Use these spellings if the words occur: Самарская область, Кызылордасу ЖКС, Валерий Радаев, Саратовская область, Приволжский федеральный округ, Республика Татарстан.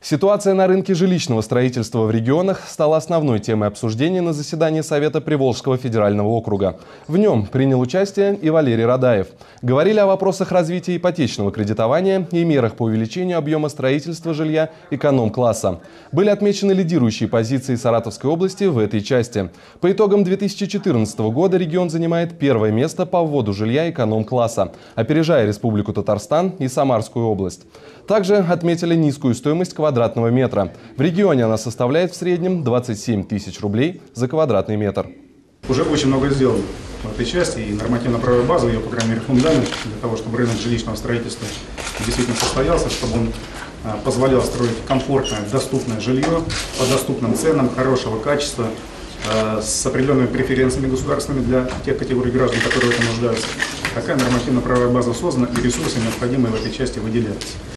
Ситуация на рынке жилищного строительства в регионах стала основной темой обсуждения на заседании Совета Приволжского федерального округа. В нем принял участие и Валерий Радаев. Говорили о вопросах развития ипотечного кредитования и мерах по увеличению объема строительства жилья эконом-класса. Были отмечены лидирующие позиции Саратовской области в этой части. По итогам 2014 года регион занимает первое место по вводу жилья эконом-класса, опережая Республику Татарстан и Самарскую область. Также отметили низкую стоимость квадратного метра. В регионе она составляет в среднем 27 тысяч рублей за квадратный метр. Уже очень много сделано в этой части, и нормативно-правовая база, ее, по крайней мере, фундамент для того, чтобы рынок жилищного строительства действительно состоялся, чтобы он позволял строить комфортное, доступное жилье по доступным ценам, хорошего качества, с определенными преференциями государственными для тех категорий граждан, которые в этом нуждаются. Такая нормативно-правовая база создана, и ресурсы, необходимые в этой части, выделяются.